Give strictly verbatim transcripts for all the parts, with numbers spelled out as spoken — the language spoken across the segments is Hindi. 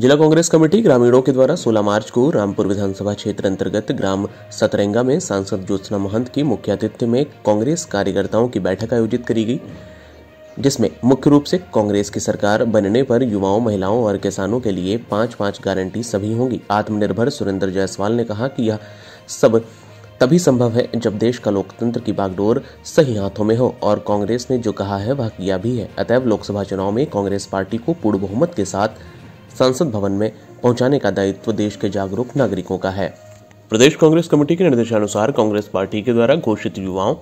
जिला कांग्रेस कमेटी ग्रामीणों के द्वारा सोलह मार्च को रामपुर विधानसभा क्षेत्र अंतर्गत ग्राम सतरेंगा में सांसद ज्योत्सना महंत की मुख्य आतिथ्य में कांग्रेस कार्यकर्ताओं की बैठक आयोजित करी गई, जिसमें मुख्य रूप से कांग्रेस की सरकार बनने पर युवाओं, महिलाओं और किसानों के लिए पांच पांच गारंटी सभी होंगी। आत्मनिर्भर सुरेंद्र जायसवाल ने कहा कि यह सब तभी संभव है जब देश का लोकतंत्र की बागडोर सही हाथों में हो, और कांग्रेस ने जो कहा है वह किया भी है। अतएव लोकसभा चुनाव में कांग्रेस पार्टी को पूर्ण बहुमत के साथ संसद भवन में पहुंचाने का दायित्व देश के जागरूक नागरिकों का है। प्रदेश कांग्रेस कमेटी के निर्देशानुसार कांग्रेस पार्टी के द्वारा घोषित युवाओं,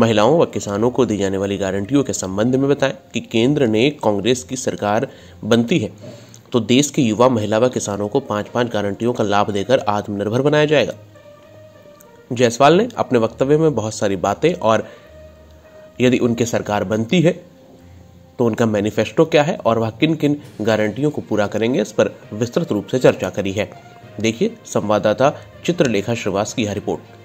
महिलाओं व किसानों को दी जाने वाली गारंटियों के संबंध में बताएं कि केंद्र ने कांग्रेस की सरकार बनती है तो देश के युवा, महिला व किसानों को पांच पांच गारंटियों का लाभ देकर आत्मनिर्भर बनाया जाएगा। जायसवाल ने अपने वक्तव्य में बहुत सारी बातें और यदि उनकी सरकार बनती है तो उनका मैनिफेस्टो क्या है और वह किन किन गारंटियों को पूरा करेंगे, इस पर विस्तृत रूप से चर्चा करी है। देखिए संवाददाता चित्रलेखा श्रीवास्तव की यह रिपोर्ट।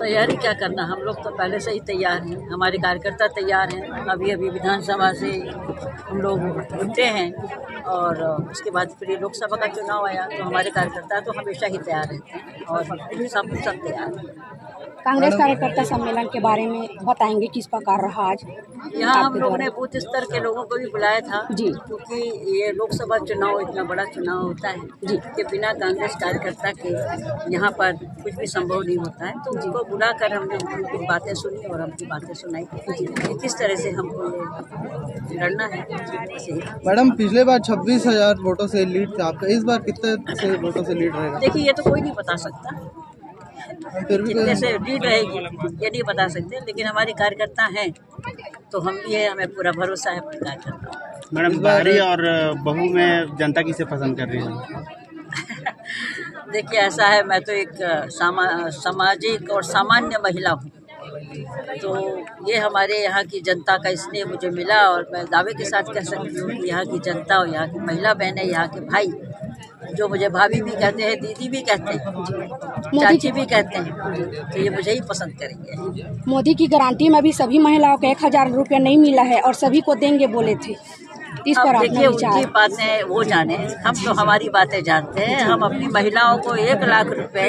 तैयारी क्या करना, हम लोग तो पहले से ही तैयार हैं, हमारे कार्यकर्ता तैयार हैं। अभी अभी विधानसभा से हम लोग उठे हैं और उसके बाद फिर लोकसभा का चुनाव आया, तो हमारे कार्यकर्ता तो हमेशा ही तैयार रहते हैं और सब सब तैयार हैं। कांग्रेस कार्यकर्ता सम्मेलन के बारे में बताएंगे किस प्रकार रहा आज? यहाँ हम लोग ने बूथ स्तर के लोगों को भी बुलाया था जी, क्योंकि ये लोकसभा चुनाव इतना बड़ा चुनाव होता है जी कि बिना कांग्रेस कार्यकर्ता के यहाँ पर कुछ भी संभव नहीं होता है, तो उनको बुलाकर हमने उनकी बातें सुनी और हमकी बातें सुनाई कि किस तरह से हमको लड़ना है। मैडम पिछले बार छब्बीस हजार वोटों से लीड था आपका, इस बार कितने से वोटों से लीड रहेगा? देखिए ये तो कोई नहीं बता सकता कितने से लीड रहेगी, ये नहीं बता सकते, लेकिन हमारे कार्यकर्ता हैं तो हम भी है, हमें पूरा भरोसा है अपने कार्यकर्ता। मैडम बाहरी और बहू में जनता किसे पसंद कर रही है? देखिए ऐसा है, मैं तो एक सामा, सामाजिक और सामान्य महिला हूँ, तो ये हमारे यहाँ की जनता का स्नेह मुझे मिला और मैं दावे के साथ कह सकती हूँ कि यहाँ की जनता और यहाँ की महिला बहनें, यहाँ के भाई जो मुझे भाभी भी कहते हैं, दीदी भी कहते हैं, चाची भी कहते हैं, तो ये मुझे ही पसंद करेंगे। मोदी की गारंटी में भी सभी महिलाओं को एक हजार रुपया नहीं मिला है और सभी को देंगे बोले थे, इस पर देखिए उनकी बातें वो जाने, हम तो हमारी बातें जानते हैं। हम अपनी महिलाओं को एक लाख रुपए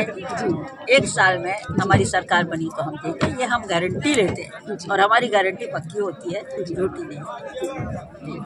एक साल में हमारी सरकार बनी तो हम देंगे, ये हम गारंटी लेते हैं और हमारी गारंटी पक्की होती है, झूठी नहीं।